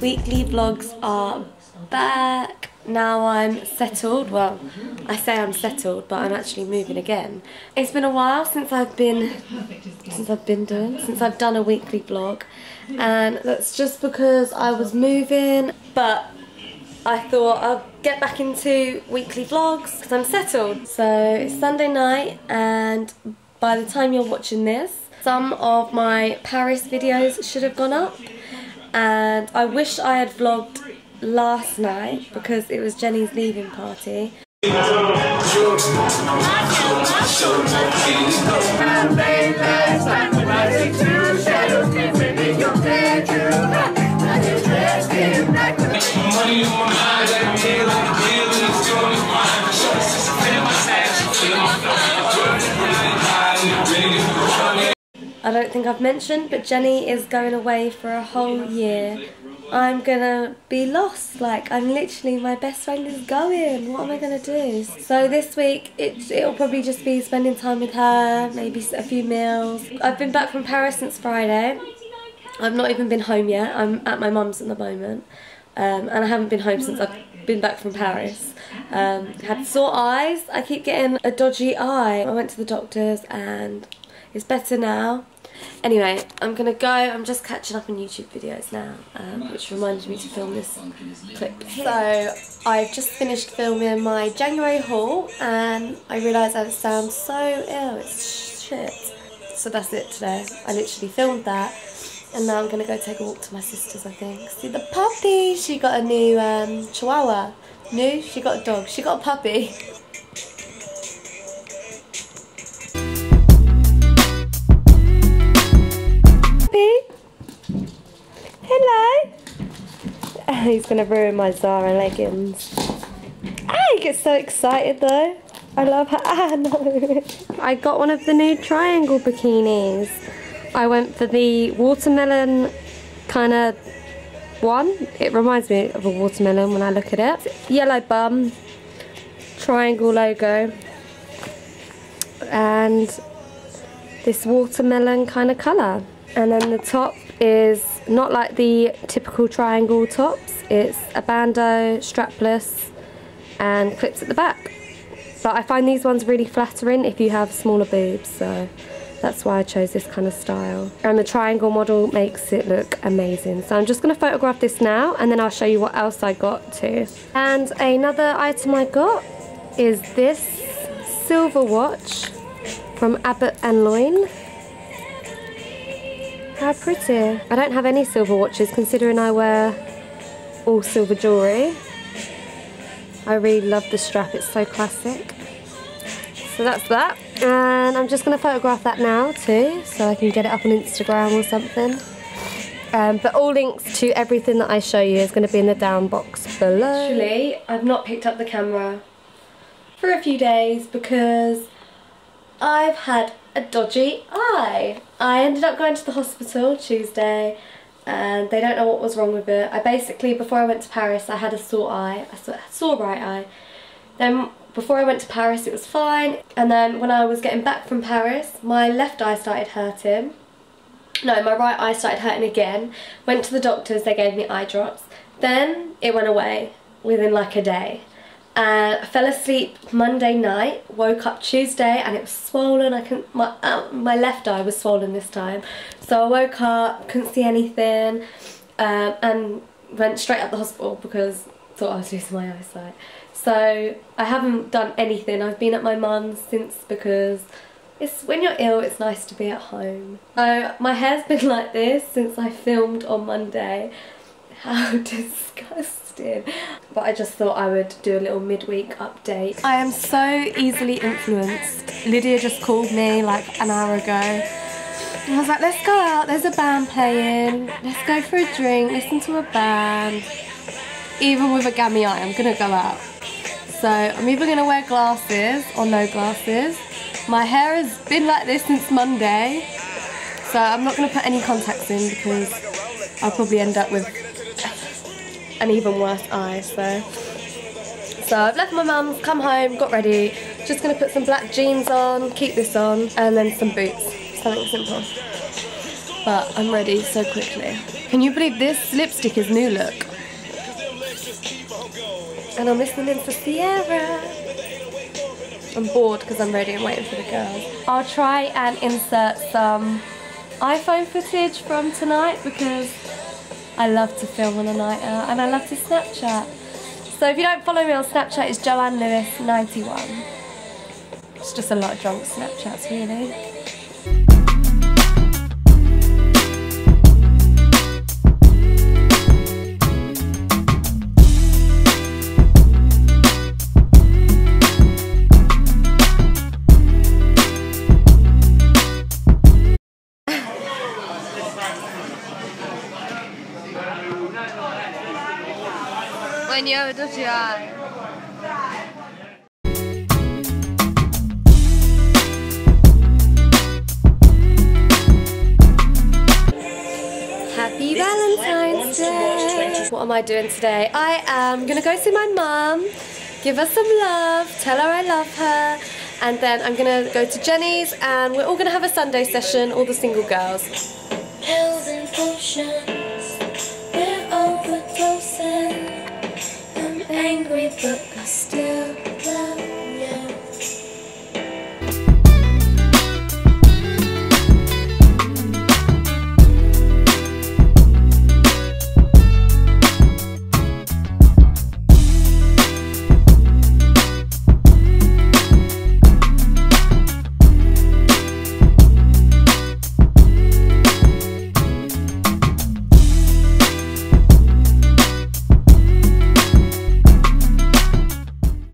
Weekly vlogs are back. Now I'm settled. Well, I say I'm settled, but I'm actually moving again. It's been a while since I've done a weekly vlog, and that's just because I was moving. But I thought I'll get back into weekly vlogs because I'm settled. So it's Sunday night, and by the time you're watching this, some of my Paris videos should have gone up. And I wish I had vlogged last night because it was Jenny's leaving party. I don't think I've mentioned, but Jenny is going away for a whole year. I'm gonna be lost, like I'm literally, my best friend is going, what am I gonna do? So this week it'll probably just be spending time with her, maybe a few meals. I've been back from Paris since Friday. I've not even been home yet, I'm at my mum's at the moment. And I haven't been home since I've been back from Paris. Had sore eyes, I keep getting a dodgy eye. I went to the doctors and it's better now. Anyway, I'm gonna go, I'm just catching up on YouTube videos now, which reminded me to film this clip. So, I've just finished filming my January haul and I realised I sound so ill, it's shit. So that's it today, I literally filmed that and now I'm gonna go take a walk to my sister's, I think. See the puppy, she got a new chihuahua. No, she got a dog, she got a puppy. Hello! He's gonna ruin my Zara leggings. Ah, he gets so excited though. I love her. Ah, no. I got one of the new triangle bikinis. I went for the watermelon kind of one. It reminds me of a watermelon when I look at it. Yellow bum, triangle logo, and this watermelon kind of colour. And then the top is not like the typical triangle tops, it's a bandeau, strapless and clips at the back. But I find these ones really flattering if you have smaller boobs, so that's why I chose this kind of style. And the triangle model makes it look amazing. So I'm just going to photograph this now and then I'll show you what else I got too. And another item I got is this silver watch from Abbott Lyon. How pretty. I don't have any silver watches considering I wear all silver jewellery. I really love the strap, it's so classic. So that's that, and I'm just going to photograph that now too so I can get it up on Instagram or something. But all links to everything that I show you is going to be in the down box below. Actually, I've not picked up the camera for a few days because I've had a dodgy eye. I ended up going to the hospital Tuesday and they don't know what was wrong with it. I basically, before I went to Paris, I had a sore eye, a sore right eye. Then before I went to Paris it was fine, and then when I was getting back from Paris my left eye started hurting. No, my right eye started hurting again. Went to the doctors, they gave me eye drops. Then it went away within like a day. I fell asleep Monday night, woke up Tuesday and it was swollen. I couldn't, my left eye was swollen this time. So I woke up, couldn't see anything, and went straight up the hospital because I thought I was losing my eyesight. So I haven't done anything. I've been at my mum's since because it's, when you're ill it's nice to be at home. So my hair's been like this since I filmed on Monday. How disgusting. But I just thought I would do a little midweek update. I am so easily influenced. Lydia just called me like an hour ago and I was like, let's go out, there's a band playing, let's go for a drink, listen to a band. Even with a gammy eye I'm gonna go out. So I'm either gonna wear glasses or no glasses. My hair has been like this since Monday, so I'm not gonna put any contacts in because I'll probably end up with an even worse eye. So I've left my mum's, come home, got ready, just gonna put some black jeans on, keep this on, and then some boots, something simple. but I'm ready so quickly. Can you believe this lipstick is New Look? And I'm listening for Sierra. I'm bored because I'm ready and waiting for the girls. I'll try and insert some iPhone footage from tonight because I love to film on a night out and I love to Snapchat. So if you don't follow me on Snapchat, it's Joanne Lewis 91. It's just a lot of drunk Snapchats, really. When you have a dirty eye. Happy Valentine's Day! What am I doing today? I am gonna go see my mum, give her some love, tell her I love her, and then I'm gonna go to Jenny's and we're all gonna have a Sunday session, all the single girls. Pills and potions, we're overdosing. Angry but